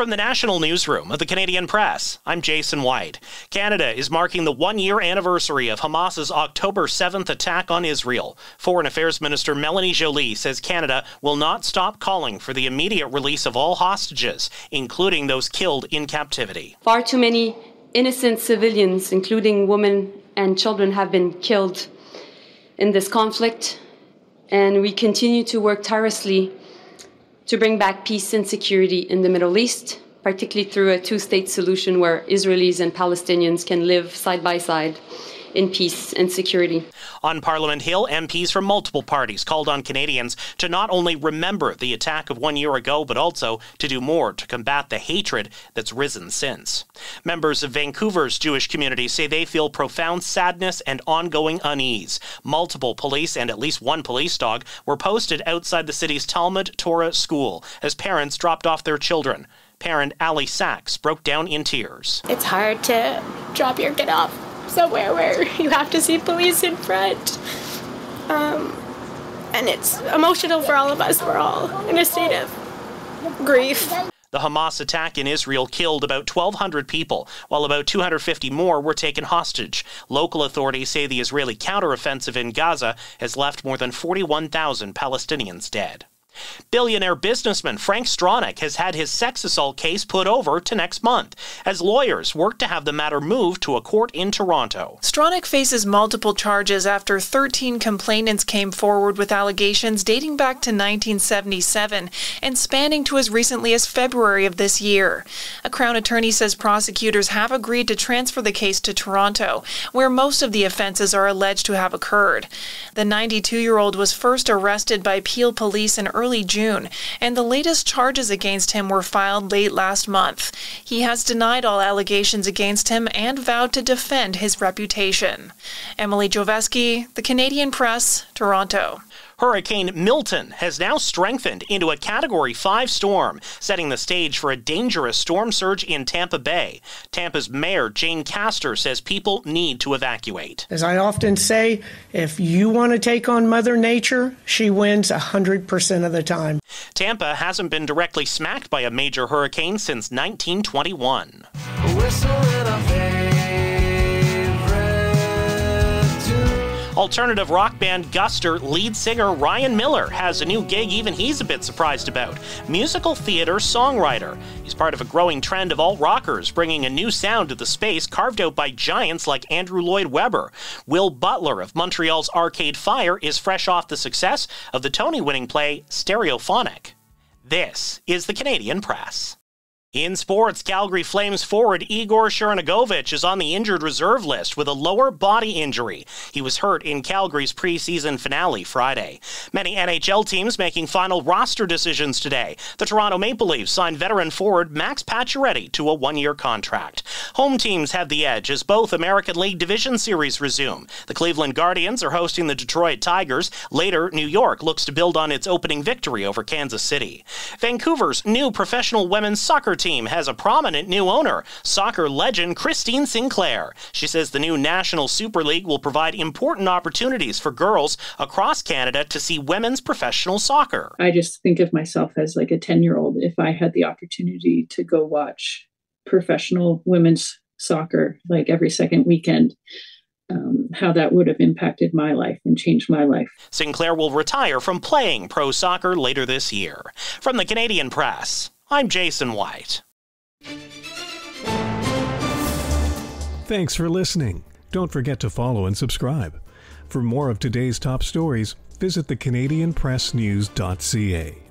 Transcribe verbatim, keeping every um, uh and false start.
From the national newsroom of the Canadian Press, I'm Jason White. Canada is marking the one-year anniversary of Hamas's October seventh attack on Israel. Foreign Affairs Minister Melanie Jolie says Canada will not stop calling for the immediate release of all hostages, including those killed in captivity. Far too many innocent civilians, including women and children, have been killed in this conflict, and we continue to work tirelessly to bring back peace and security in the Middle East, particularly through a two-state solution where Israelis and Palestinians can live side by side in peace and security. On Parliament Hill, M Ps from multiple parties called on Canadians to not only remember the attack of one year ago, but also to do more to combat the hatred that's risen since. Members of Vancouver's Jewish community say they feel profound sadness and ongoing unease. Multiple police and at least one police dog were posted outside the city's Talmud Torah school as parents dropped off their children. Parent Ali Sachs broke down in tears. It's hard to drop your kid off somewhere where you have to see police in front. Um, and it's emotional for all of us. We're all in a state of grief. The Hamas attack in Israel killed about twelve hundred people, while about two hundred fifty more were taken hostage. Local authorities say the Israeli counteroffensive in Gaza has left more than forty-one thousand Palestinians dead. Billionaire businessman Frank Stronach has had his sex assault case put over to next month as lawyers work to have the matter moved to a court in Toronto. Stronach faces multiple charges after thirteen complainants came forward with allegations dating back to nineteen seventy-seven and spanning to as recently as February of this year. A Crown attorney says prosecutors have agreed to transfer the case to Toronto, where most of the offenses are alleged to have occurred. The ninety-two-year-old was first arrested by Peel police in early Early June, and the latest charges against him were filed late last month. He has denied all allegations against him and vowed to defend his reputation. Emily Jovesky, The Canadian Press, Toronto. Hurricane Milton has now strengthened into a Category five storm, setting the stage for a dangerous storm surge in Tampa Bay. Tampa's mayor, Jane Castor, says people need to evacuate. As I often say, if you want to take on Mother Nature, she wins one hundred percent of the time. Tampa hasn't been directly smacked by a major hurricane since nineteen twenty-one. Alternative rock band Guster lead singer Ryan Miller has a new gig even he's a bit surprised about. Musical theater songwriter. He's part of a growing trend of alt rockers, bringing a new sound to the space carved out by giants like Andrew Lloyd Webber. Will Butler of Montreal's Arcade Fire is fresh off the success of the Tony-winning play Stereophonic. This is the Canadian Press. In sports, Calgary Flames forward Igor Sharangovich is on the injured reserve list with a lower body injury. He was hurt in Calgary's preseason finale Friday. Many N H L teams making final roster decisions today. The Toronto Maple Leafs signed veteran forward Max Pacioretty to a one-year contract. Home teams have the edge as both American League Division Series resume. The Cleveland Guardians are hosting the Detroit Tigers. Later, New York looks to build on its opening victory over Kansas City. Vancouver's new professional women's soccer team team has a prominent new owner, soccer legend Christine Sinclair. She says the new National Super League will provide important opportunities for girls across Canada to see women's professional soccer. I just think of myself as like a ten-year-old if I had the opportunity to go watch professional women's soccer like every second weekend. Um, how that would have impacted my life and changed my life. Sinclair will retire from playing pro soccer later this year. From the Canadian Press, I'm Jason White. Thanks for listening. Don't forget to follow and subscribe. For more of today's top stories, visit the canadian press news dot c a.